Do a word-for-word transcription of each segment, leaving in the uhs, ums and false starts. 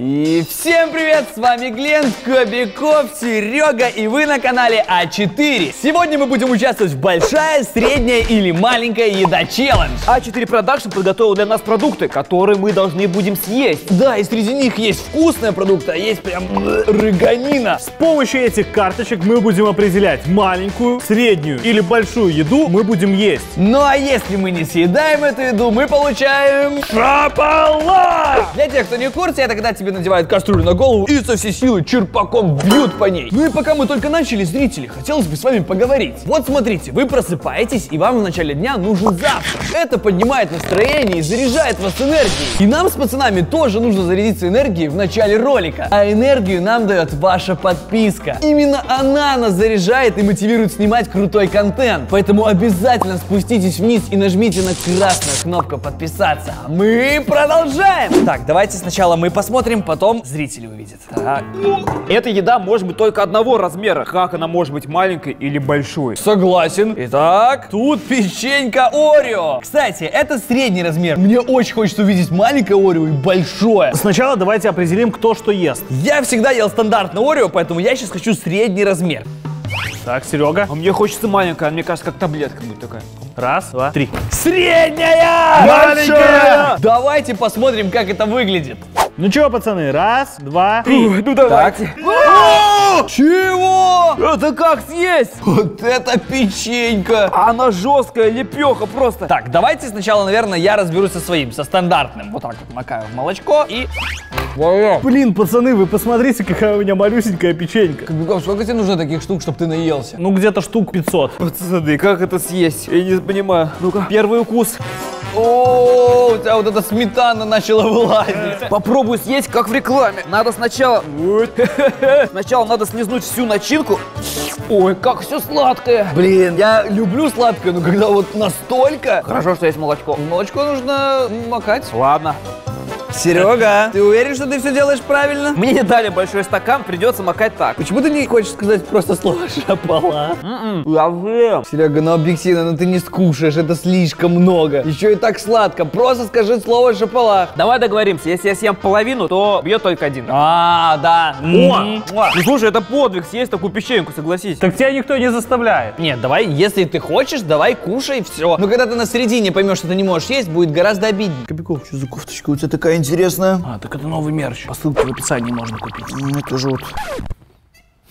И всем привет, с вами Глент, Кобяков, Серега, и вы на канале а четыре. Сегодня мы будем участвовать в большая, средняя или маленькая еда челлендж. а четыре Production подготовил для нас продукты, которые мы должны будем съесть. Да, и среди них есть вкусные продукты, а есть прям рыганина. С помощью этих карточек мы будем определять маленькую, среднюю или большую еду мы будем есть. Ну а если мы не съедаем эту еду, мы получаем шапалак! Для тех, кто не в курсе, я тогда тебе надевают кастрюлю на голову и со всей силы черпаком бьют по ней. Ну и пока мы только начали, зрители, хотелось бы с вами поговорить. Вот смотрите, вы просыпаетесь, и вам в начале дня нужен завтрак. Это поднимает настроение и заряжает вас энергией. И нам с пацанами тоже нужно зарядиться энергией в начале ролика. А энергию нам дает ваша подписка. Именно она нас заряжает и мотивирует снимать крутой контент. Поэтому обязательно спуститесь вниз и нажмите на красную кнопку подписаться. Мы продолжаем! Так, давайте сначала мы посмотрим, потом зрители увидят. Так. Эта еда может быть только одного размера. Как она может быть маленькой или большой? Согласен. Итак, тут печенька Орео. Кстати, это средний размер. Мне очень хочется увидеть маленькое Орео и большое. Сначала давайте определим, кто что ест. Я всегда ел стандартное Орео, поэтому я сейчас хочу средний размер. Так, Серега. А мне хочется маленькая, мне кажется, как таблетка будет такая. Раз, два, три. Средняя! Маленькая! Давайте посмотрим, как это выглядит. Ну чё, пацаны, раз, два, три. Ну давайте. Чего? Это как съесть? Вот это печенька. Она жесткая, лепеха просто. Так, давайте сначала, наверное, я разберусь со своим, со стандартным. Вот так вот макаю в молочко и... Блин, пацаны, вы посмотрите, какая у меня малюсенькая печенька. Кобяков, сколько тебе нужно таких штук, чтобы ты наелся? Ну где-то штук пятьсот. Пацаны, как это съесть? Я не понимаю. Ну-ка, первый укус. О, у тебя вот эта сметана начала вылазить. Попробую съесть, как в рекламе. Надо сначала... Сначала надо слезнуть всю начинку. Ой, как все сладкое. Блин, я люблю сладкое, но когда вот настолько... Хорошо, что есть молочко. Молочко нужно макать. Ладно. Серега, ты уверен, что ты все делаешь правильно? Мне не дали большой стакан, придется макать так. Почему ты не хочешь сказать просто слово шапала? Лавэ. Серега, ну объективно, ну ты не скушаешь, это слишком много. Еще и так сладко, просто скажи слово шапала. Давай договоримся, если я съем половину, то бьет только один. А, да. Ну слушай, это подвиг, съесть такую печеньку, согласись. Так тебя никто не заставляет. Нет, давай, если ты хочешь, давай кушай, все. Но когда ты на середине поймешь, что ты не можешь есть, будет гораздо обиднее. Кобяков, что за кофточка у тебя такая интересная? А, так это новый мерч. По ссылке в описании можно купить. Ну, это же вот.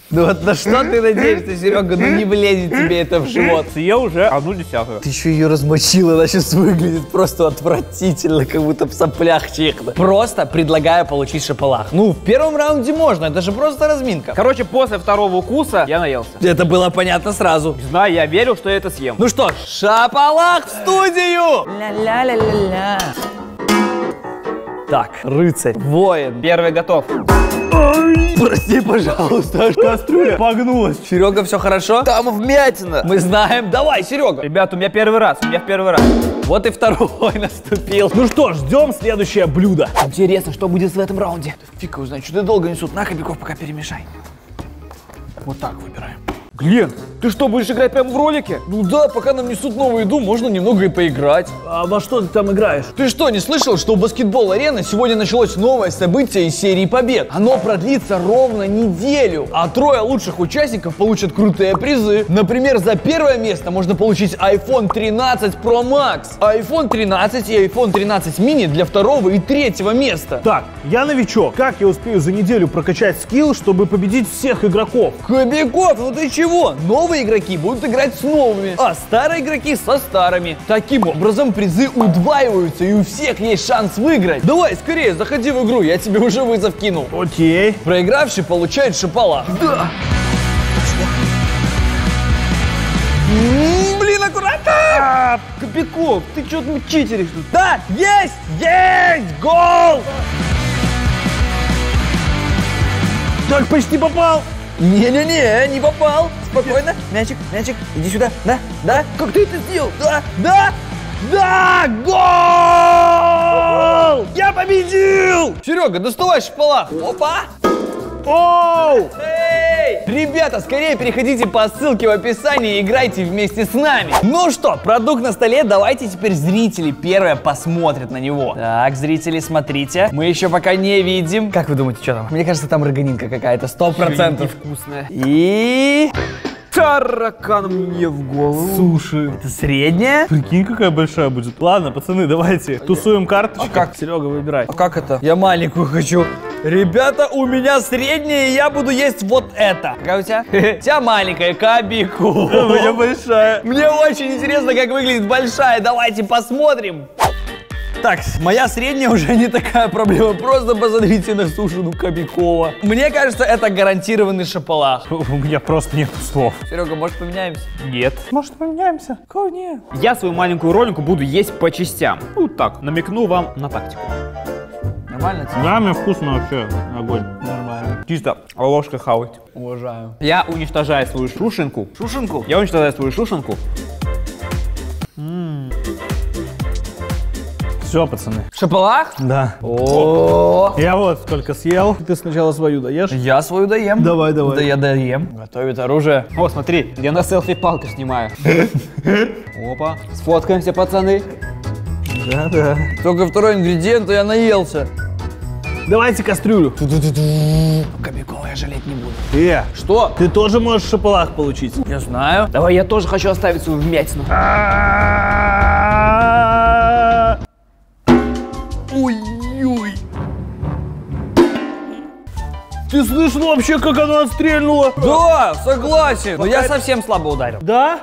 Ну вот на что ты надеешься, Серега? Ну не влезет тебе это в живот. Съел уже одну десятую. Ты еще ее размочила, она сейчас выглядит просто отвратительно, как будто в соплях чихла. Просто предлагаю получить шапалах. Ну, в первом раунде можно, это же просто разминка. Короче, после второго укуса я наелся. Это было понятно сразу. Не знаю, я верил, что я это съем. Ну что ж, шапалах в студию! Ля-ля-ля-ля-ля. Так, рыцарь, воин, первый готов. Прости, пожалуйста, аж кастрюля погнулась. Серега, все хорошо? Там вмятина. Мы знаем. Давай, Серега. Ребята, у меня первый раз, у меня в первый раз. Вот и второй наступил. Ну что, ждем следующее блюдо. Интересно, что будет в этом раунде? Фиг его знает, что-то долго несут. На, Кобяков, пока перемешай. Вот так выбираем. Глент, ты что, будешь играть прямо в ролике? Ну да, пока нам несут новую еду, можно немного и поиграть. А во что ты там играешь? Ты что, не слышал, что у баскетбол-арены сегодня началось новое событие из серии побед? Оно продлится ровно неделю, а трое лучших участников получат крутые призы. Например, за первое место можно получить iPhone тринадцать Pro Max, iPhone тринадцать и iPhone тринадцать mini для второго и третьего места. Так, я новичок. Как я успею за неделю прокачать скилл, чтобы победить всех игроков? Кобяков, ну ты чего? Новые игроки будут играть с новыми, а старые игроки со старыми. Таким образом призы удваиваются, и у всех есть шанс выиграть. Давай, скорее, заходи в игру, я тебе уже вызов кинул. Окей. Проигравший получает шапалах. Да. Блин, аккуратно! Кобяков, ты что-то читеришь тут? Да, есть! Есть! Гол! Так, почти попал! Не-не-не, не попал. Спокойно. Мячик, мячик, иди сюда. Да, да. Как ты это сделал? Да, да, да. Гол! Я победил! Серега, доставай шпалах. Опа. Оу! Ребята, скорее переходите по ссылке в описании и играйте вместе с нами. Ну что, продукт на столе, давайте теперь зрители первые посмотрят на него. Так, зрители, смотрите. Мы еще пока не видим. Как вы думаете, что там? Мне кажется, там роганинка какая-то, сто процентов. Вкусная. И... таракан мне в голову. Суши. Это средняя? Прикинь, какая большая будет. Ладно, пацаны, давайте тусуем карточку. А как? Серега, выбирай. А как это? Я маленькую хочу. Ребята, у меня средняя, и я буду есть вот это. Какая у тебя? У тебя маленькая, Кобяков. У меня большая. Мне очень интересно, как выглядит большая. Давайте посмотрим. Так, моя средняя уже не такая проблема. Просто посмотрите на сушину Кобякова. Мне кажется, это гарантированный шапалах. У меня просто нет слов. Серега, может, поменяемся? Нет. Может, поменяемся? Кого нет? Я свою маленькую ролику буду есть по частям. Вот так, намекну вам на тактику. Нормально? Да, мне вкусно вообще. Огонь. Нормально. Чисто ложкой хавать. Уважаю. Я уничтожаю свою шушинку. Шушинку? Я уничтожаю свою шушинку. Все, пацаны. Шапалах? Да. О, я вот сколько съел. Ты сначала свою доешь? Я свою доем. Давай, давай. Да я доем. Готовит оружие. О, смотри, я на селфи палку снимаю. Опа. Сфоткаемся, пацаны. Да, да. Только второй ингредиент, и я наелся. Давайте кастрюлю. Кобякова я жалеть не буду. Э, что? Ты тоже можешь шапалах получить. Я знаю. Давай, я тоже хочу оставить свою вмятину. Ой-ой. Ты слышал вообще, как она отстрельнула? Да, согласен. Пока... но я совсем слабо ударил. Да?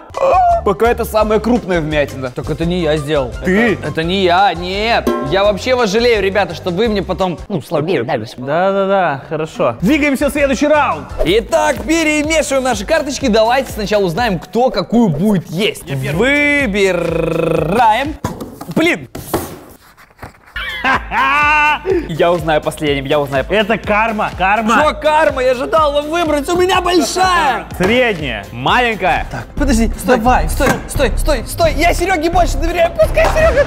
Пока это самая крупная вмятина. Так это не я сделал. Ты? Это, это не я, нет. Я вообще вас жалею, ребята, что вы мне потом... ну, слабее удались. Да-да-да, хорошо. Двигаемся в следующий раунд. Итак, перемешиваем наши карточки. Давайте сначала узнаем, кто какую будет есть. Выбираем. Блин. Я узнаю последним, я узнаю. Это карма, карма. Что карма? Я ожидал вам выбрать, у меня большая. Средняя, маленькая. Так, подожди, стой, давай, стой, стой, стой, стой. Я Сереге больше доверяю, пускай Серега.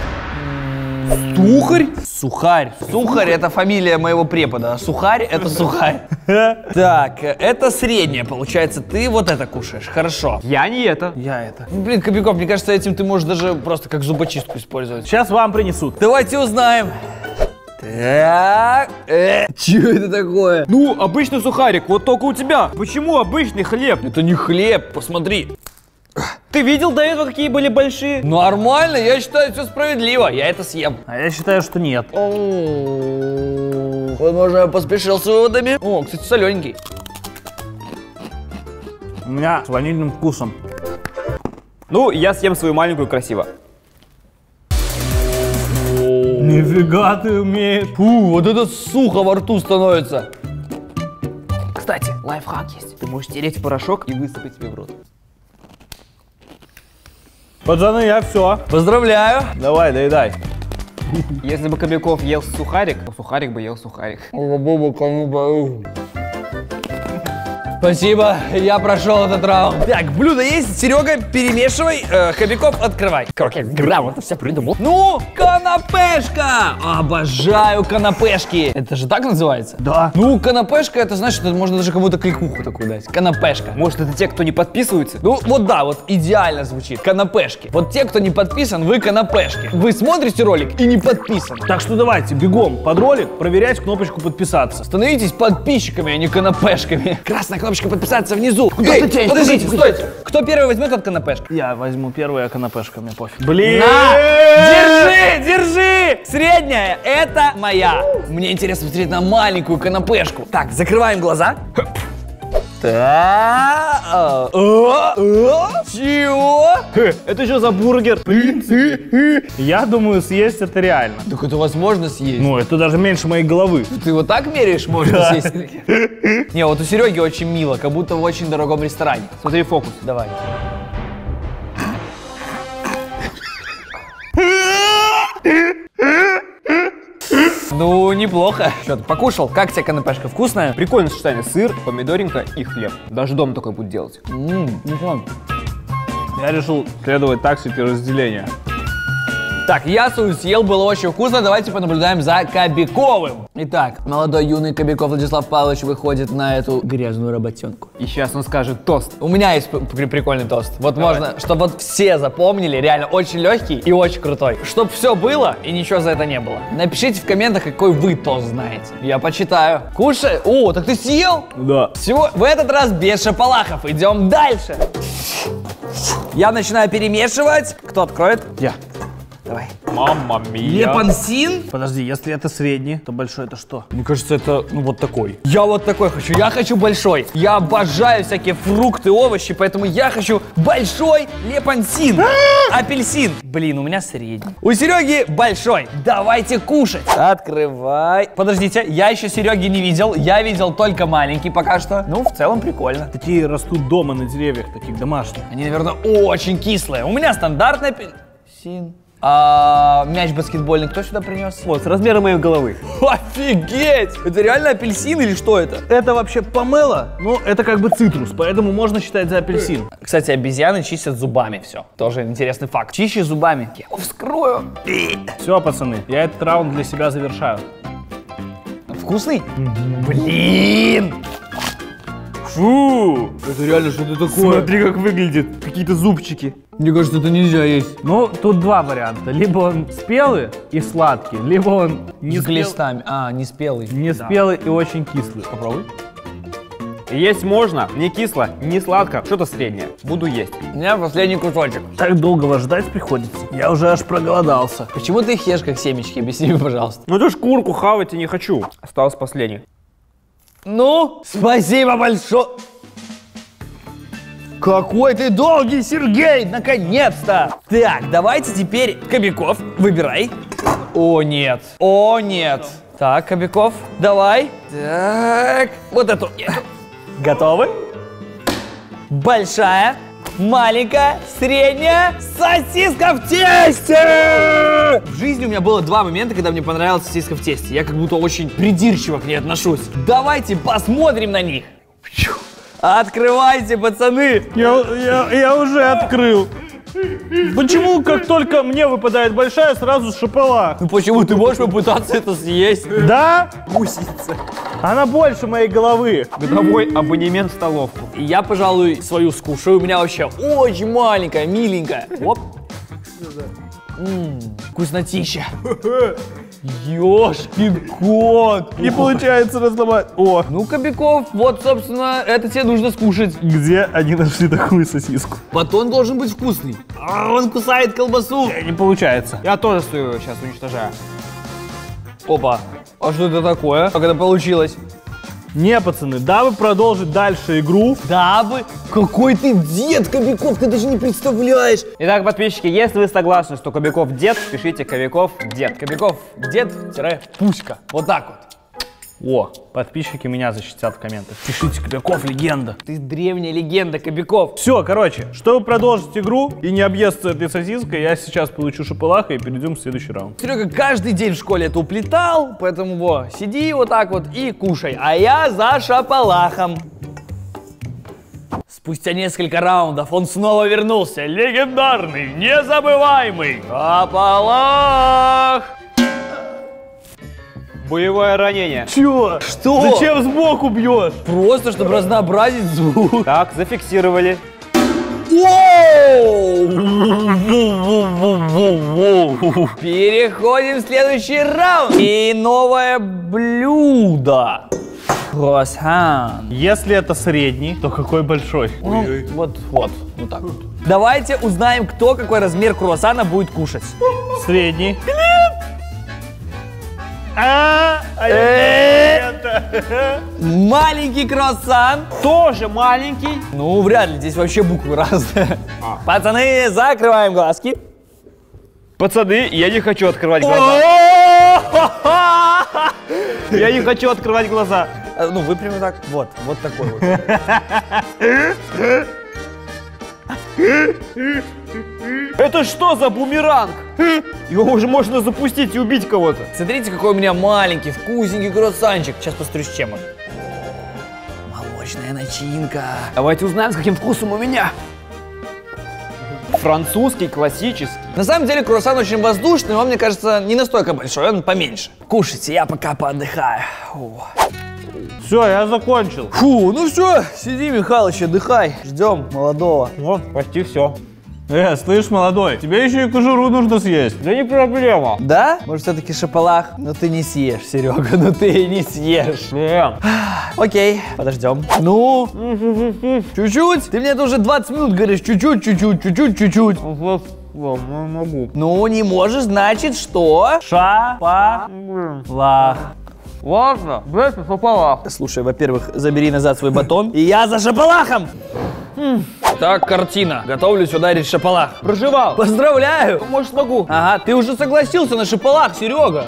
Сухарь? Сухарь. Сухарь это фамилия моего препода. Сухарь это сухарь. Так, это средняя, получается. Ты вот это кушаешь. Хорошо. Я не это. Я это. Ну, блин, Кобяков, мне кажется, этим ты можешь даже просто как зубочистку использовать. Сейчас вам принесут. Давайте узнаем. Так, э, чё это такое? Ну, обычный сухарик, вот только у тебя. Почему обычный хлеб? Это не хлеб, посмотри. Ты видел до этого, какие были большие? Нормально, я считаю, все справедливо, я это съем. А я считаю, что нет. Он уже поспешил с выводами. О, кстати, солененький. У меня с ванильным вкусом. Ну, я съем свою маленькую красиво. Нифига ты умеешь. Фу, вот это сухо во рту становится. Кстати, лайфхак есть. Ты можешь тереть порошок и высыпать себе в рот. Пацаны, я все. Поздравляю. Давай, доедай. Если бы Кобяков ел сухарик, то сухарик бы ел сухарик. Спасибо, я прошел этот раунд. Так, блюдо есть, Серега, перемешивай, э, Кобяков, открывай. Как я грамотно все придумал. Ну, канапешка! Обожаю канапешки. Это же так называется? Да. Ну, канапешка, это значит, это можно даже кому-то кликуху такую дать. Канапешка. Может, это те, кто не подписывается? Ну, вот да, вот идеально звучит. Канапешки. Вот те, кто не подписан, вы канапешки. Вы смотрите ролик и не подписаны. Так что давайте, бегом под ролик проверять кнопочку подписаться. Становитесь подписчиками, а не канапешками. Красная кнопочка подписаться внизу. Эй, подождите, подождите, стойте. Кто первый возьмет от канапешка? Я возьму первую, а канапешка мне пофиг. Блин! На! Держи, держи! Средняя, это моя. Мне интересно смотреть на маленькую канапешку. Так, закрываем глаза. Та чего? Это что за бургер? Я думаю, съесть это реально. Так это возможно съесть. Ну, это даже меньше моей головы. Ты вот так меряешь, можно съесть? Не, вот у Сереги очень мило, как будто в очень дорогом ресторане. Смотри фокус, давай. Ну, неплохо. Что, ты покушал? Как тебе канапешка? Вкусная? Прикольное сочетание. Сыр, помидоринка и хлеб. Даже дома такой буду делать. Ммм, ну что? Я решил следовать тактике разделения. Так, ясу съел, было очень вкусно, давайте понаблюдаем за Кобяковым. Итак, молодой юный Кобяков Владислав Павлович выходит на эту грязную работенку. И сейчас он скажет тост. У меня есть прикольный тост. Вот давай. Можно, чтобы вот все запомнили, реально очень легкий и очень крутой. Чтоб все было и ничего за это не было. Напишите в комментах, какой вы тост знаете. Я почитаю. Кушай. О, так ты съел? Да. Всего в этот раз без шапалахов. Идем дальше. Я начинаю перемешивать. Кто откроет? Я. Давай. Мама мия. Лепансин? Подожди, если это средний, то большой это что? Мне кажется, это ну, вот такой. Я вот такой хочу, я хочу большой. Я обожаю всякие фрукты, овощи, поэтому я хочу большой лепансин. Апельсин. Блин, у меня средний. У Сереги большой. Давайте кушать. Открывай. Подождите, я еще Сереги не видел. Я видел только маленький пока что. Ну, в целом прикольно. Такие растут дома на деревьях, таких домашних. Они, наверное, очень кислые. У меня стандартный апельсин. А, мяч баскетбольный кто сюда принес? Вот, с размера моей головы. Офигеть! Это реально апельсин или что это? Это вообще помело, но это как бы цитрус, поэтому можно считать за апельсин. Кстати, обезьяны чистят зубами все. Тоже интересный факт. Чищи зубами. Я его вскрою. Все, пацаны, я этот раунд для себя завершаю. Вкусный? Блин! Фу! Это реально что-то такое. Смотри, как выглядит. Какие-то зубчики. Мне кажется, это нельзя есть. Ну, тут два варианта. Либо он спелый и сладкий, либо он не с спел... глистами. А, не спелый. Не да. спелый и очень кислый. Попробуй. Есть можно, не кисло, не сладко, что-то среднее. Буду есть. У меня последний кусочек. Так долго вас ждать приходится. Я уже аж проголодался. Почему ты их ешь как семечки? Объясни мне, пожалуйста. Ну, ты ж курку хавать и не хочу. Осталось последний. Ну, спасибо большое. Какой ты долгий, Сергей, наконец-то. Так, давайте теперь Кобяков, выбирай. О, нет. О, нет. Так, Кобяков, давай. Так, вот эту. Готовы? Большая, маленькая, средняя, сосиска в тесте! В жизни у меня было два момента, когда мне понравилась сосиска в тесте. Я как будто очень придирчиво к ней отношусь. Давайте посмотрим на них. Открывайте, пацаны! Я, я, я уже открыл. Почему, как только мне выпадает большая, сразу шапалах? Ну почему? Ты можешь попытаться это съесть? Да? Гусеница. Она больше моей головы. Годовой абонемент в столовку. Я, пожалуй, свою скушаю. У меня вообще очень маленькая, миленькая. Оп. Ммм, вкуснотища. Ёшкин кот. Не получается разломать. О. Ну, Кобяков, вот, собственно, это тебе нужно скушать. Где они нашли такую сосиску? Батон должен быть вкусный. А, он кусает колбасу. Не получается. Я тоже стою сейчас уничтожаю. Опа. А что это такое? Как это получилось? Не, пацаны, дабы продолжить дальше игру. Дабы? Какой ты дед, Кобяков, ты даже не представляешь. Итак, подписчики, если вы согласны, что Кобяков дед, пишите Кобяков дед. Кобяков дед-пуська. Вот так вот. О, подписчики меня защитят в комментах. Пишите, Кобяков легенда. Ты древняя легенда, Кобяков. Все, короче, чтобы продолжить игру и не объесться этой сосиской, я сейчас получу шапалаха и перейдем в следующий раунд. Серега каждый день в школе это уплетал, поэтому во, сиди вот так вот и кушай. А я за шапалахом. Спустя несколько раундов он снова вернулся. Легендарный, незабываемый шапалах. Боевое ранение. Чё? Что? Зачем сбоку бьешь? Просто, чтобы разнообразить звук. Так, зафиксировали. Переходим в следующий раунд. И новое блюдо. Круассан. Если это средний, то какой большой? Ну, вот, вот, вот так вот. Давайте узнаем, кто какой размер круассана будет кушать. Средний. А, а это. Маленький круассан. Тоже маленький. Ну, вряд ли, здесь вообще буквы разные. А. Пацаны, закрываем глазки. Пацаны, я не хочу открывать глаза. Я не хочу открывать глаза. Ну, выпрямим так. Вот, вот такой вот. Это что за бумеранг? Его уже можно запустить и убить кого-то. Смотрите, какой у меня маленький, вкусненький круассанчик. Сейчас посмотрю, с чем он. Молочная начинка. Давайте узнаем, с каким вкусом у меня. Французский, классический. На самом деле круассан очень воздушный, он, мне кажется, не настолько большой, он поменьше. Кушайте, я пока поотдыхаю. О. Все, я закончил. Фу, ну все, сиди, Михалыч, отдыхай. Ждем молодого. Вот, почти все. Э, слышь, молодой, тебе еще и кожуру нужно съесть. Да не проблема. Да? Может, все-таки шапалах? Но ты не съешь, Серега, но ты не съешь. Нет. Окей, подождем. Ну? Чуть-чуть? Ты мне это уже двадцать минут говоришь, чуть-чуть, чуть-чуть, чуть-чуть, чуть-чуть. Могу. Ну, не можешь, значит, что? Шапалах. Ладно, бросим шапалах. Слушай, во-первых, забери назад свой батон, и я за шапалахом. Так, картина. Готовлюсь ударить шапалах. Проживал. Поздравляю. Может, могу. Ага, ты уже согласился на шапалах, Серега.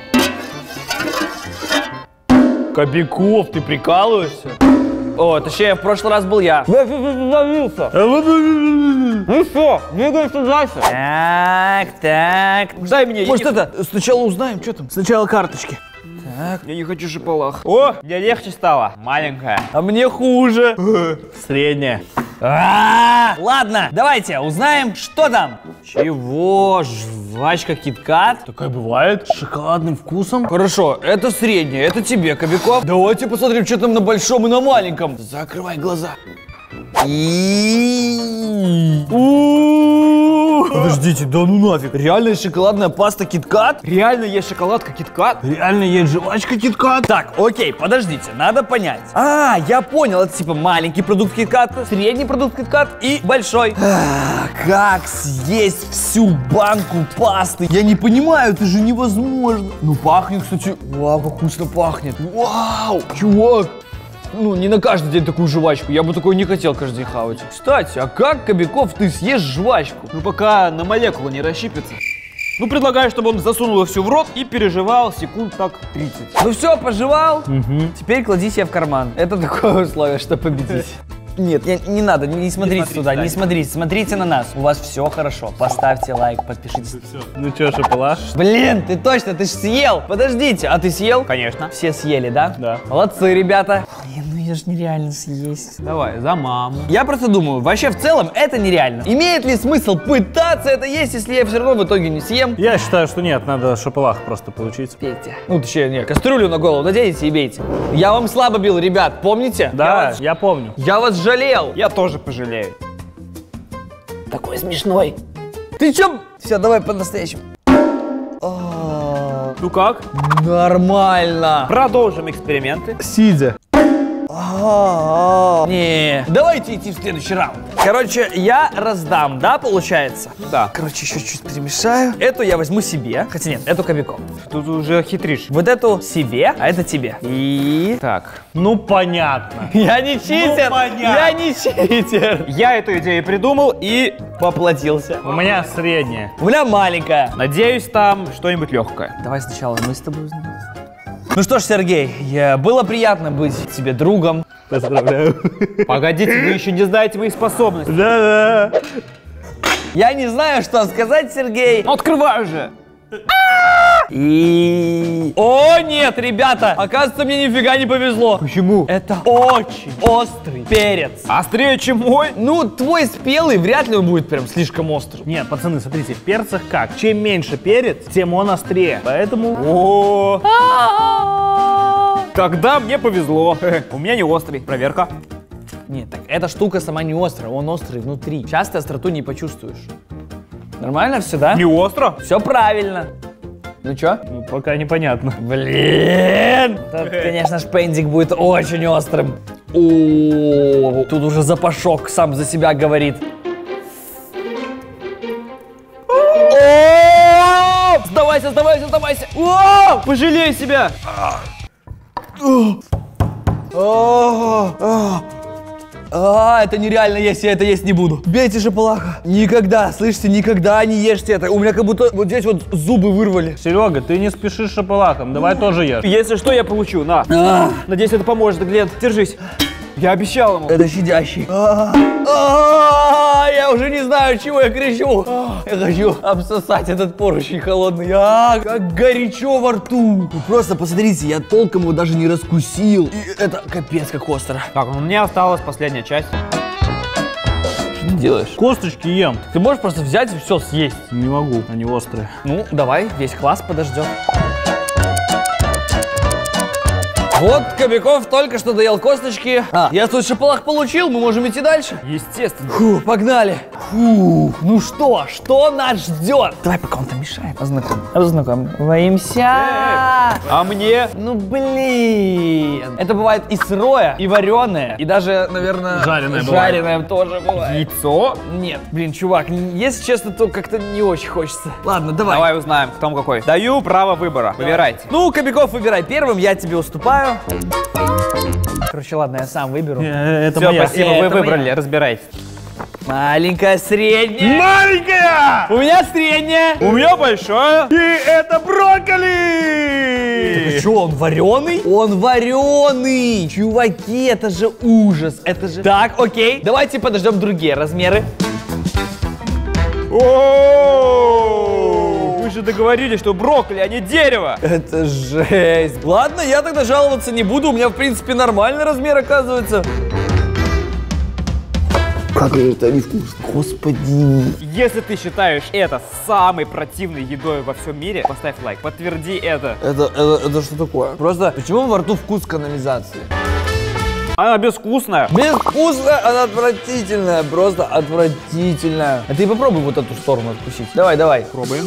Кобяков, ты прикалываешься? О, точнее, в прошлый раз был я. Я задавился. Ну что, двигаемся дальше. Так, так. Дай мне. Может, это, сначала узнаем, что там. Сначала карточки. Так. Я не хочу шапалах. О, мне легче стало. Маленькая. А мне хуже. Средняя. А-а-а! Ладно, давайте узнаем, что там. Чего? Жвачка KitKat? Такая бывает. С шоколадным вкусом. Хорошо, это среднее, это тебе, Кобяков. Давайте посмотрим, что там на большом и на маленьком. Закрывай глаза. Подождите, да ну нафиг. Реальная шоколадная паста KitKat? Реально есть шоколадка KitKat? Реально есть жвачка KitKat? Так, окей, подождите, надо понять. А, я понял, это типа маленький продукт KitKat, средний продукт KitKat и большой. А, как съесть всю банку пасты? Я не понимаю, это же невозможно. Ну пахнет, кстати, вау, как вкусно пахнет. Вау, чувак. Ну, не на каждый день такую жвачку. Я бы такую не хотел каждый день хавать. Кстати, а как, Кобяков, ты съешь жвачку? Ну, пока на молекулу не расщипится. Ну, предлагаю, чтобы он засунул все в рот и переживал секунд так тридцать. Ну все, пожевал. Угу. Теперь клади себе в карман. Это такое условие, что победить. Нет, не, не надо, не, не смотрите, не смотрите туда, да, не смотрите, смотрите на нас. У вас все хорошо. Поставьте лайк, подпишитесь. Все. Ну че, шапалаш? Блин, ты точно, ты ж съел. Подождите, а ты съел? Конечно. Все съели, да? Да. Молодцы, ребята. Блин, ну я же нереально съесть. Давай, за маму. Я просто думаю, вообще в целом это нереально. Имеет ли смысл пытаться это есть, если я все равно в итоге не съем? Я считаю, что нет, надо шапалах просто получить. Пейте. Ну точнее, нет, кастрюлю на голову наденете и бейте. Я вам слабо бил, ребят, помните? Да, я, вас... я помню. Я вас жалел. Я тоже пожалею. Такой смешной. Ты чё? Все, давай по-настоящему. Ну как? Нормально. Продолжим эксперименты. Сидя. Не. Давайте идти в следующий раунд. Короче, я раздам, да, получается? Да. Короче, еще чуть перемешаю. Эту я возьму себе. Хотя нет, эту Кобяков. Тут уже хитришь. Вот эту себе, а это тебе. И... Так. Ну, понятно. Я не читер. Ну, я не читер. Я эту идею придумал и поплатился. У меня средняя. У меня маленькая. Надеюсь, там что-нибудь легкое. Давай сначала мы с тобой узнаем. Ну что ж, Сергей, я... было приятно быть тебе другом. Поздравляю. Погодите, вы еще не знаете моих способностей. Да-да. Я не знаю, что сказать, Сергей. Открываю же. И... О, нет, ребята, оказывается, мне нифига не повезло. Почему? Это очень острый перец. Острее, чем мой? Ну, твой спелый, вряд ли он будет прям слишком острый. Нет, пацаны, смотрите, в перцах как? Чем меньше перец, тем он острее. Поэтому... О-о-о-о-о-о-о. Тогда мне повезло. У меня не острый. Проверка. Нет, так эта штука сама не острая, он острый внутри. Часто остроту не почувствуешь. Нормально все, да? Не остро? Все правильно. Ну чё? Ну, пока непонятно. Блин! Тут, конечно, шпендик будет очень острым. О, тут уже запашок сам за себя говорит. О, сдавайся, сдавайся, сдавайся! О, пожалей себя! А, это нереально есть, я это есть не буду. Бейте шапалаха. Никогда, слышите, никогда не ешьте это. У меня как будто вот здесь вот зубы вырвали. Серега, ты не спешишь шапалахом, давай тоже ешь. Если что, я получу, на. А-а-а. Надеюсь, это поможет, Глент, держись. Я обещал ему. Это щадящий. Я уже не знаю, чего я кричу. Я хочу обсосать этот поручень холодный. Как горячо во рту. Просто посмотрите, я толком его даже не раскусил. И это капец как остро. Так, у меня осталась последняя часть. Что ты делаешь? Косточки ем. Ты можешь просто взять и все съесть? Не могу, они острые. Ну, давай, весь класс подождем. Вот Кобяков только что доел косточки. А, я тут шапалах получил, мы можем идти дальше? Естественно. Фу, погнали. Фу, ну что, что нас ждет? Давай, пока он там мешает. Познакомим. Познакомимся. А мне? Ну блин. Это бывает и сырое, и вареное, и даже, наверное, жареное, жареное бывает. Тоже бывает. Яйцо? Нет. Блин, чувак, если честно, то как-то не очень хочется. Ладно, давай. Давай узнаем, кто какой. Даю право выбора. Давай. Выбирайте. Ну, Кобяков, выбирай первым, я тебе уступаю. Короче, ладно, я сам выберу. Это все, моя. Спасибо, э, вы это выбрали, моя. Разбирайтесь. Маленькая, средняя. Маленькая! У меня средняя. У меня большая. И это брокколи! Так, а что, он вареный? Он вареный! Чуваки, это же ужас, это же... Так, окей, давайте подождем другие размеры. Мы же договорились, что брокколи, а не дерево. Это жесть. Ладно, я тогда жаловаться не буду. У меня, в принципе, нормальный размер оказывается. Как же это невкусно, господи. Если ты считаешь это самой противной едой во всем мире, поставь лайк, подтверди это. Это, это, это что такое? Просто, почему во рту вкус канализации? Она безвкусная. Безвкусная, она отвратительная, просто отвратительная. А ты попробуй вот эту сторону откусить. Давай, давай. Пробуем.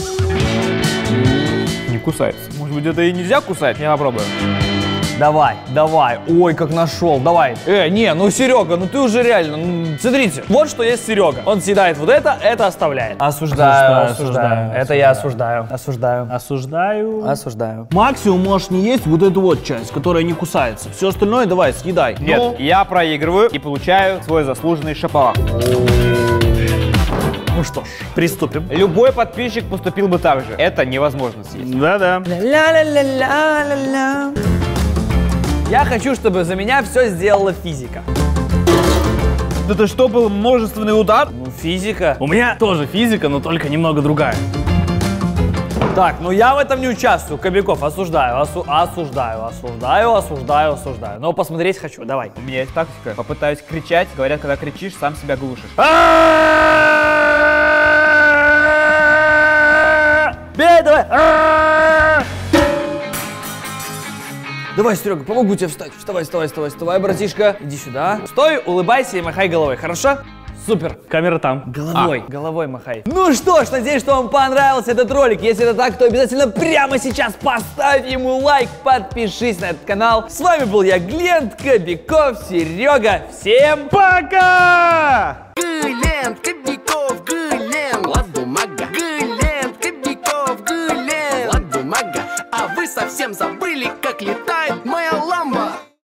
Не кусается. Может быть, это и нельзя кусать? Я попробую. Давай, давай. Ой, как нашел. Давай. Э, не, ну Серега, ну ты уже реально. Ну, смотрите, вот что есть Серега. Он съедает вот это, это оставляет. Осуждаю, осуждаю. осуждаю это осуждаю. я осуждаю. Осуждаю. Осуждаю. Осуждаю. Максимум можешь не есть вот эту вот часть, которая не кусается. Все остальное давай, съедай. Нет, ну, я проигрываю и получаю свой заслуженный шапалах. Ну что ж, приступим. Любой подписчик поступил бы так же. Это невозможно съесть. Да-да. Ля-ля-ля-ля-ля-ля. Я хочу, чтобы за меня все сделала физика. Это что, был множественный удар? Ну, физика. У меня тоже физика, но только немного другая. Так, ну я в этом не участвую, Кобяков, осуждаю, осу осуждаю, осуждаю, осуждаю, осуждаю. Но посмотреть хочу, давай. У меня есть тактика. Попытаюсь кричать. Говорят, когда кричишь, сам себя глушишь. Бей, давай! Давай, Серега, помогу тебе встать. Вставай, вставай, вставай, вставай, братишка. Иди сюда. Стой, улыбайся и махай головой, хорошо? Супер. Камера там. Головой, а. головой махай. Ну что ж, надеюсь, что вам понравился этот ролик. Если это так, то обязательно прямо сейчас поставь ему лайк, подпишись на этот канал. С вами был я, Глент, Кобяков, Серега. Всем пока!